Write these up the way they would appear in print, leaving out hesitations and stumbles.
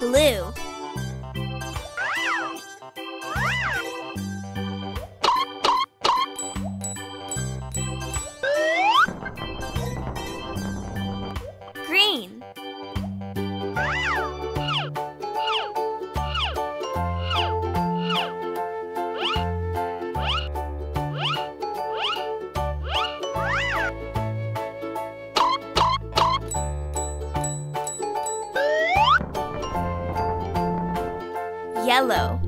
Blue. Green. Yellow.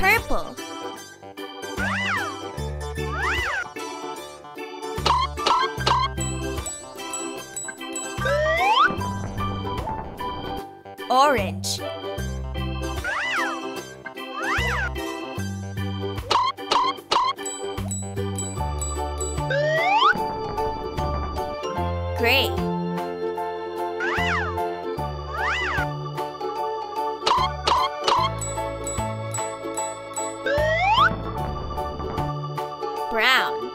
Purple. Orange. Gray. Brown.